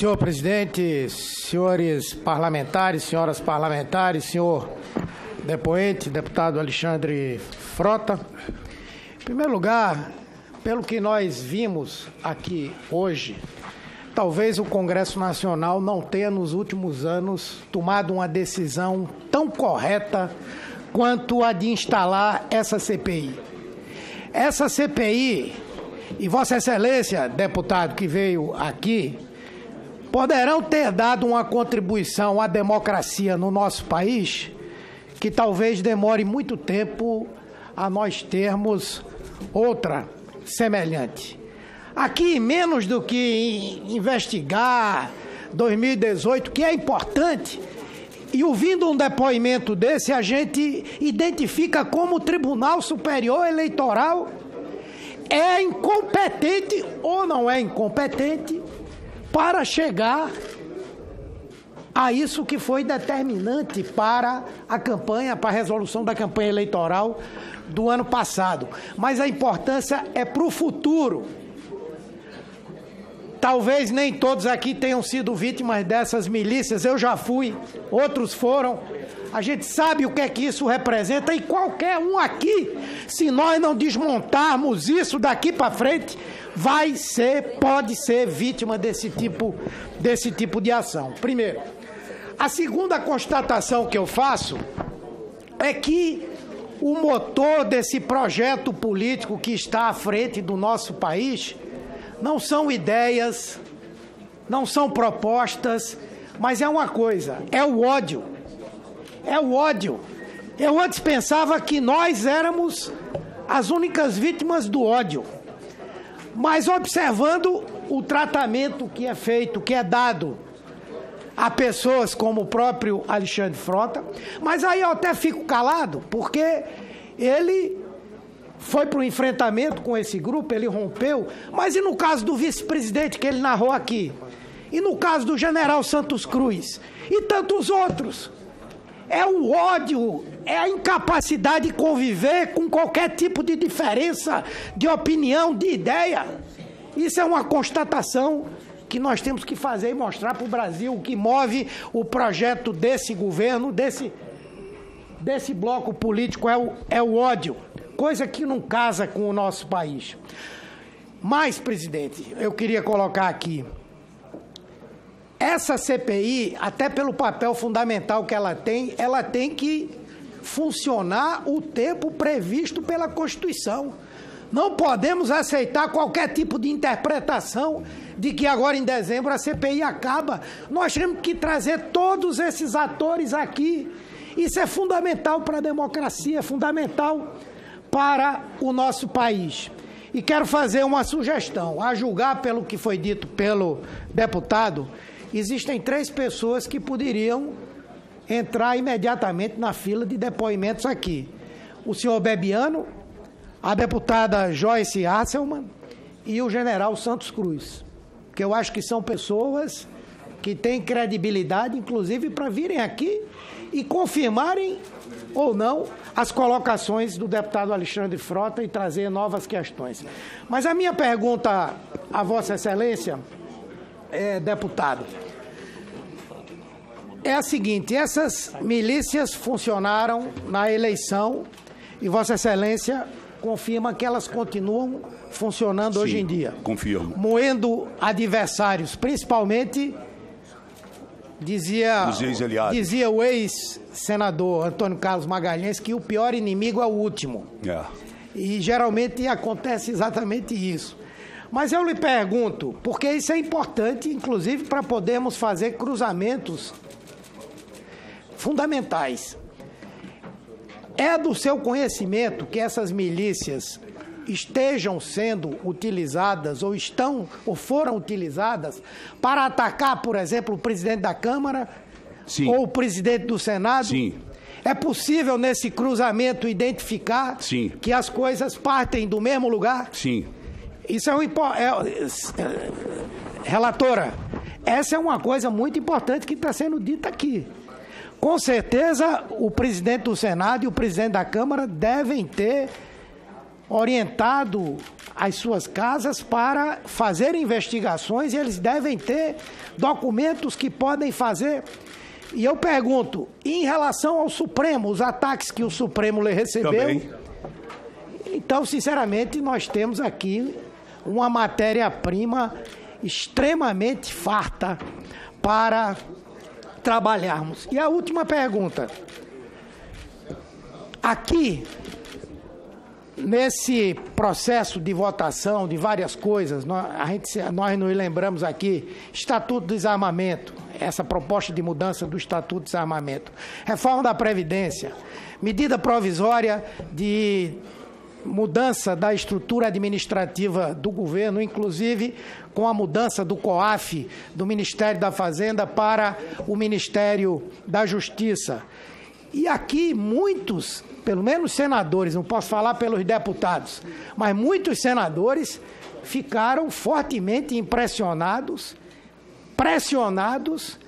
Senhor presidente, senhores parlamentares, senhoras parlamentares, senhor depoente, deputado Alexandre Frota. Em primeiro lugar, pelo que nós vimos aqui hoje, talvez o Congresso Nacional não tenha nos últimos anos tomado uma decisão tão correta quanto a de instalar essa CPI. Essa CPI, e Vossa Excelência, deputado que veio aqui, poderão ter dado uma contribuição à democracia no nosso país, que talvez demore muito tempo a nós termos outra semelhante. Aqui, menos do que investigar 2018, que é importante, e ouvindo um depoimento desse, a gente identifica como o Tribunal Superior Eleitoral é incompetente ou não é incompetente para chegar a isso que foi determinante para a campanha, para a resolução da campanha eleitoral do ano passado. Mas a importância é para o futuro. Talvez nem todos aqui tenham sido vítimas dessas milícias. Eu já fui, outros foram. A gente sabe o que é que isso representa e qualquer um aqui, se nós não desmontarmos isso daqui para frente, pode ser vítima desse tipo de ação. Primeiro, a segunda constatação que eu faço é que o motor desse projeto político que está à frente do nosso país não são ideias, não são propostas, mas é uma coisa, é o ódio. É o ódio. Eu antes pensava que nós éramos as únicas vítimas do ódio. Mas observando o tratamento que é feito, que é dado a pessoas como o próprio Alexandre Frota, mas aí eu até fico calado, porque ele foi para o enfrentamento com esse grupo, ele rompeu, mas e no caso do vice-presidente que ele narrou aqui? E no caso do general Santos Cruz? E tantos outros? É o ódio, é a incapacidade de conviver com qualquer tipo de diferença, de opinião, de ideia. Isso é uma constatação que nós temos que fazer e mostrar para o Brasil o que move o projeto desse governo, desse bloco político, é o ódio. Coisa que não casa com o nosso país. Mas, presidente, eu queria colocar aqui, essa CPI, até pelo papel fundamental que ela tem que funcionar o tempo previsto pela Constituição. Não podemos aceitar qualquer tipo de interpretação de que agora em dezembro a CPI acaba. Nós temos que trazer todos esses atores aqui. Isso é fundamental para a democracia, é fundamental para o nosso país. E quero fazer uma sugestão. A julgar pelo que foi dito pelo deputado, existem 3 pessoas que poderiam entrar imediatamente na fila de depoimentos aqui. O senhor Bebiano, a deputada Joyce Asselman e o general Santos Cruz, que eu acho que são pessoas que têm credibilidade, inclusive, para virem aqui e confirmarem ou não as colocações do deputado Alexandre Frota e trazer novas questões. Mas a minha pergunta a Vossa Excelência, deputado, é a seguinte: essas milícias funcionaram na eleição e Vossa Excelência confirma que elas continuam funcionando hoje em dia. Confirmo. Moendo adversários, principalmente... Dizia o ex-senador Antônio Carlos Magalhães que o pior inimigo é o último. E geralmente acontece exatamente isso. Mas eu lhe pergunto, porque isso é importante, inclusive, para podermos fazer cruzamentos fundamentais. É do seu conhecimento que essas milícias estejam sendo utilizadas ou estão ou foram utilizadas para atacar, por exemplo, o presidente da Câmara? Sim. Ou o presidente do Senado? Sim. É possível nesse cruzamento identificar? Sim. Que as coisas partem do mesmo lugar? Sim. Isso é um relatora, essa é uma coisa muito importante que está sendo dita aqui. Com certeza o presidente do Senado e o presidente da Câmara devem ter orientado as suas casas para fazer investigações, e eles devem ter documentos que podem fazer. E eu pergunto, em relação ao Supremo, os ataques que o Supremo recebeu... Também. Então, sinceramente, nós temos aqui uma matéria-prima extremamente farta para trabalharmos. E a última pergunta. Aqui, nesse processo de votação de várias coisas, nós nos lembramos aqui, Estatuto do Desarmamento, essa proposta de mudança do Estatuto do Desarmamento, reforma da Previdência, medida provisória de mudança da estrutura administrativa do governo, inclusive com a mudança do COAF, do Ministério da Fazenda, para o Ministério da Justiça. E aqui muitos, pelo menos senadores, não posso falar pelos deputados, mas muitos senadores ficaram fortemente impressionados, pressionados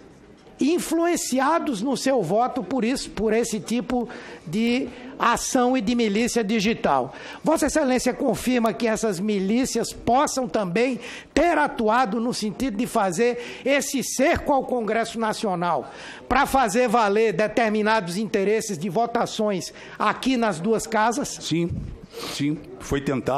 e influenciados no seu voto por isso, por esse tipo de ação e de milícia digital. Vossa Excelência confirma que essas milícias possam também ter atuado no sentido de fazer esse cerco ao Congresso Nacional para fazer valer determinados interesses de votações aqui nas duas casas? Sim, sim, foi tentado.